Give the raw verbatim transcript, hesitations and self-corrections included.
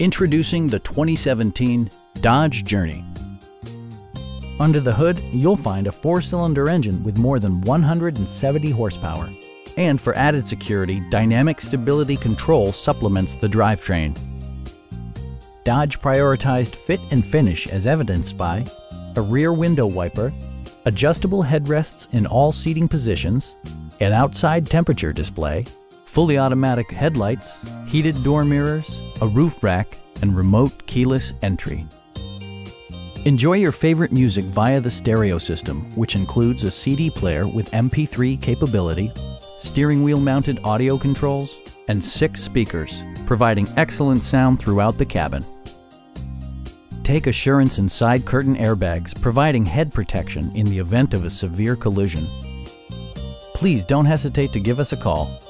Introducing the twenty seventeen Dodge Journey. Under the hood, you'll find a four-cylinder engine with more than one hundred seventy horsepower. And for added security, dynamic stability control supplements the drivetrain. Dodge prioritized fit and finish as evidenced by a rear window wiper, adjustable headrests in all seating positions, an outside temperature display, fully automatic headlights, heated door mirrors, a roof rack, and remote keyless entry. Enjoy your favorite music via the stereo system, which includes a C D player with M P three capability, steering wheel mounted audio controls, and six speakers, providing excellent sound throughout the cabin. Take assurance in side curtain airbags, providing head protection in the event of a severe collision. Please don't hesitate to give us a call.